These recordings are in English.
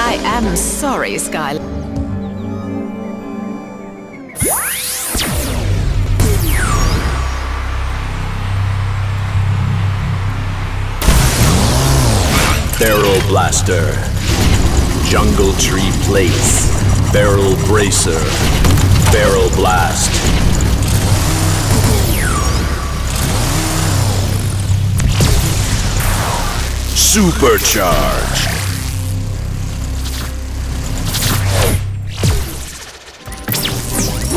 I am sorry, Skylar. Barrel Blaster, Jungle Tree Place, Barrel Bracer, Barrel Blast. Supercharge!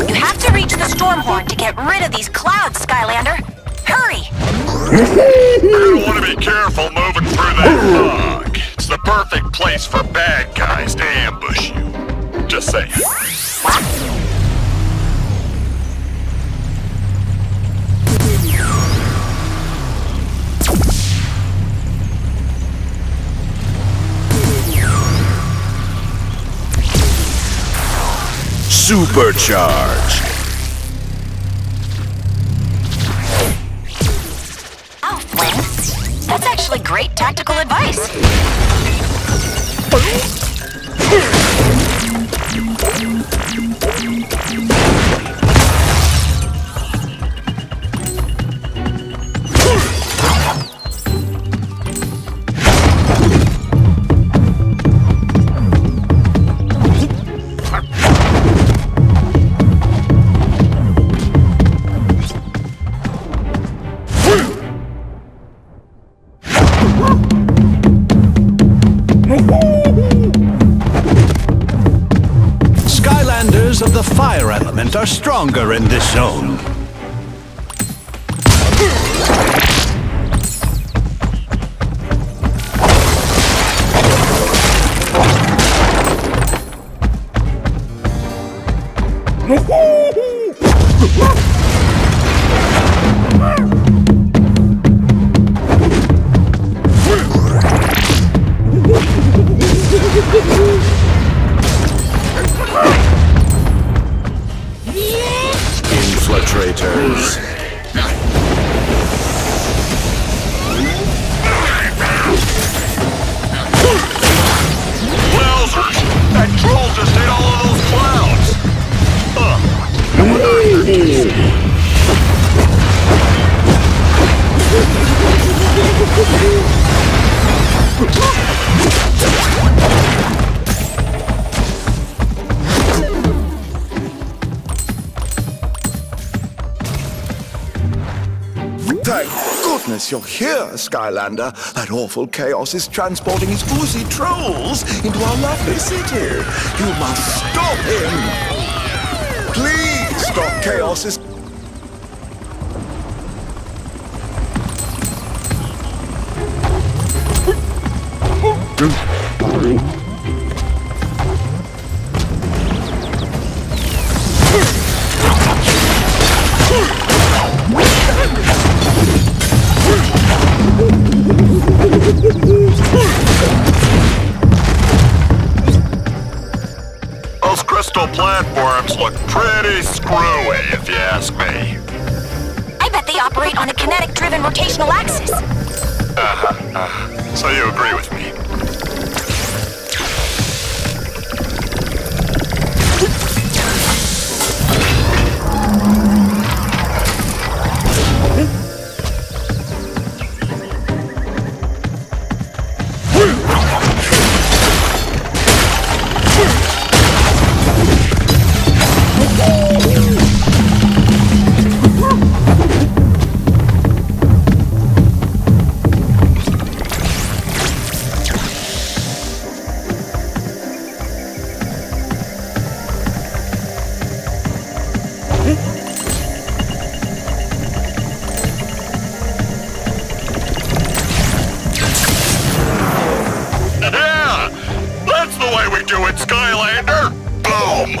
You have to reach the Stormhorn to get rid of these clouds, Skylander! Hurry! You want to be careful moving through that fog. It's the perfect place for bad guys to ambush you. Just saying. What? Supercharge! Oh, Flynn. That's actually great tactical advice. Of the fire element are stronger in this zone. Traitors. Wowzers! That troll just ate all of those clouds! I wonder if they're tasty. Thank goodness you're here, Skylander. That awful Kaos is transporting his oozy trolls into our lovely city. You must stop him. Please stop Kaos's... Those crystal platforms look pretty screwy, if you ask me. I bet they operate on a kinetic-driven rotational axis. So you agree with me? Skylander! Boom!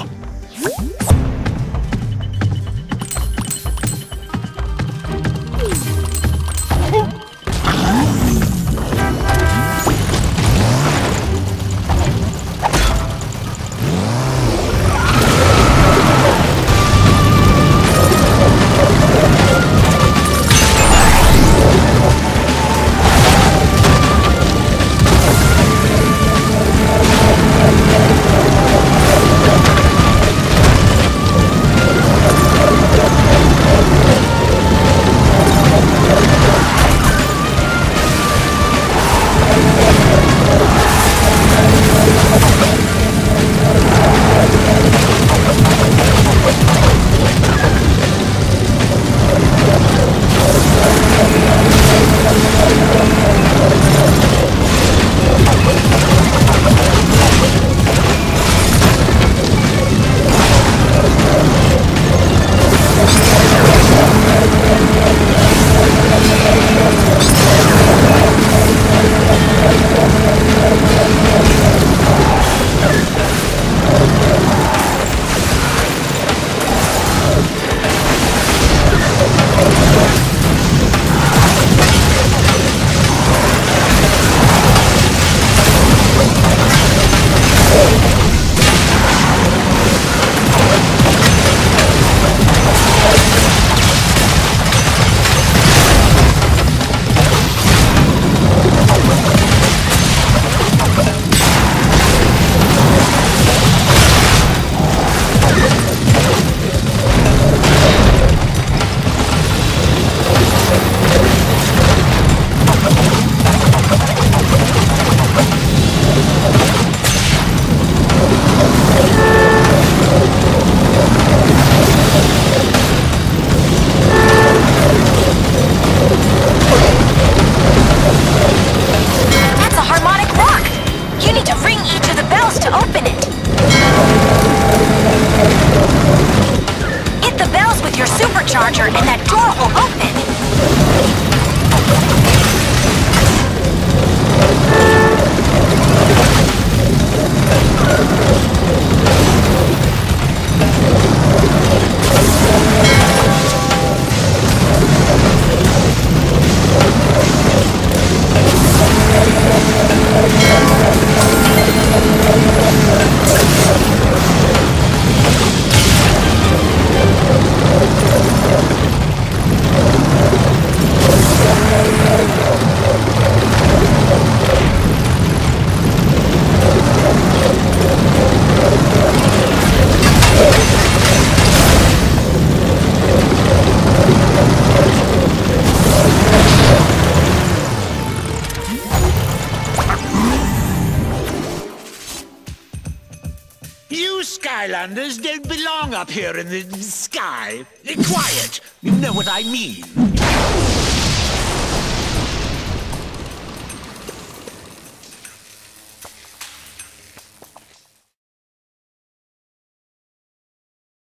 Skylanders don't belong up here in the sky. Quiet! You know what I mean.